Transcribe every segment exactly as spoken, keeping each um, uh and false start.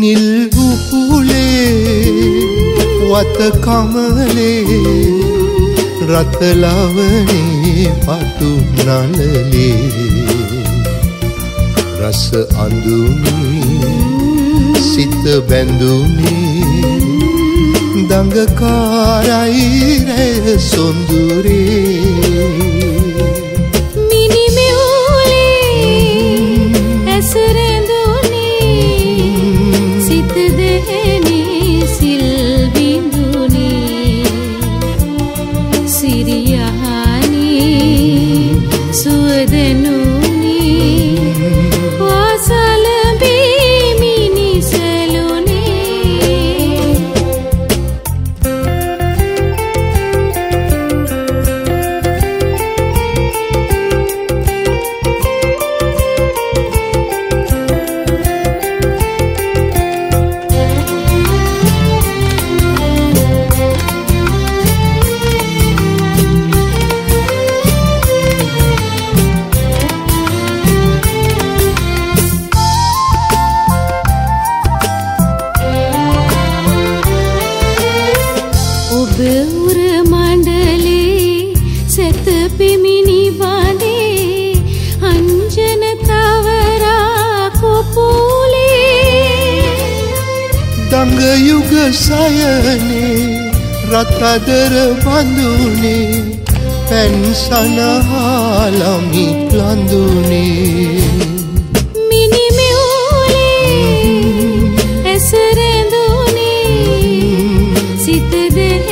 නිල් උපුලේ වත කමලේ रतलावने पटु नलले रस अंदुनी सित बंदुनी दंगकाराई रे सुंदुरे मिनी मेहुले असरंदुनी सित देहनी सिलबिंदु सिरियाहानी सुदनुनी वासल बीमिनी सलुनी उर मंडले सत पिमिनी बाने अंजन तवरा को पूले दंग युग सयने रतदर बंदुने पेंसन हालमी लंदुने मिनी मेहुले एसरेंदुने सित देह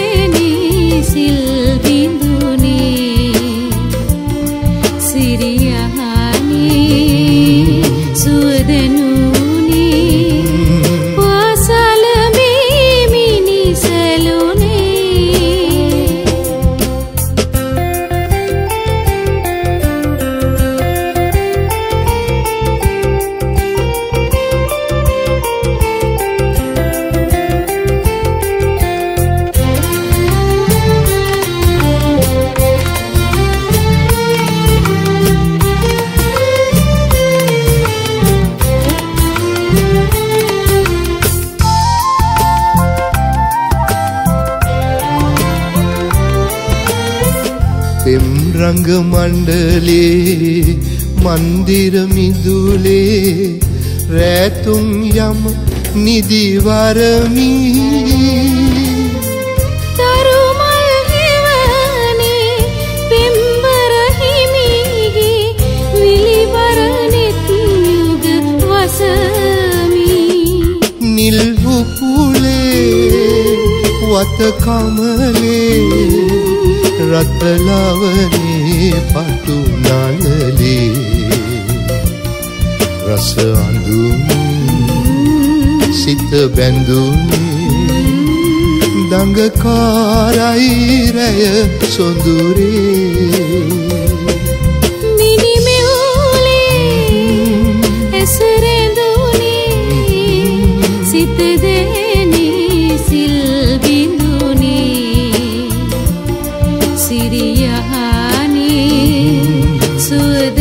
रंग मंडले मंदिर मिदुले रैतुम यम निधि वरमी तरुमल हिवने बिंबर हिमीगे विलिवर नित्युग वसमी निल उपुले वत कमले रतलावने पटु नलले रस अंदुनी सित बंदुनी दंगकाराई रय सुंदुरे मिनी मेहुले एसरेंदुनी सित देहनी सिलबिंदुनी सिरियाहानी सुद